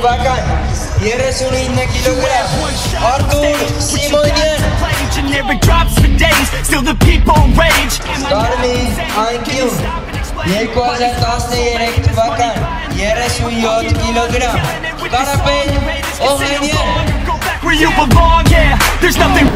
Vakan, Yeres Urinna kilogram, Artur Simonian. Generic drops for days, still the people rage. Stormy, Ankyun, Yekoza Tosne Erect Vakan, Yeres Uyot kilogram, Karapet Ohanyan. Where you belong, yeah, there's nothing.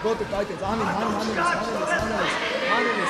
Go to Titans, Annie, Very important.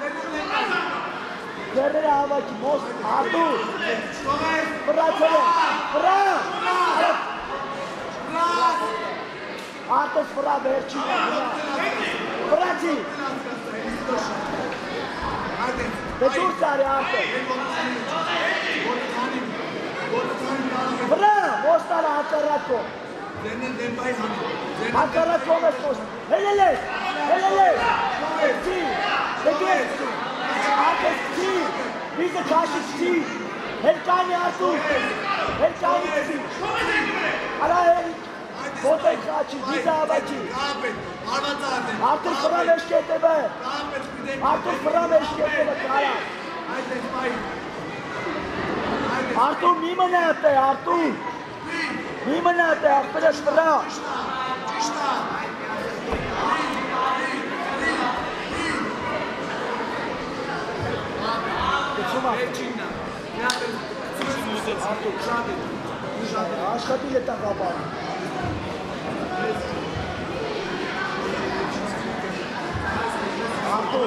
Kerala's most ardent. Bravo! He's a Kashish Chief. Helkani Artu. Helkani Chief. Alaherik. Bote Kachi. Giza Abachi. Artu Faramesh Ketebe. Artu Faramesh Ketebe Kara. Artu Mimane Ate. Artu. Mimane Ate. Arperesh Fara. Regina, Nathan, Arthur, Jade, Jade, Ashkati, Leta, Gaba. Arthur,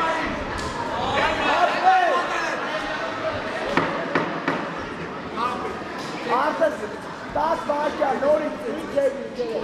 Arthur, that's why you are knowing I've been waiting quite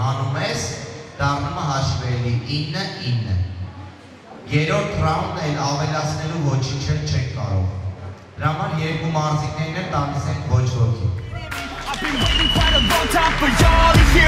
a long time for y'all to hear.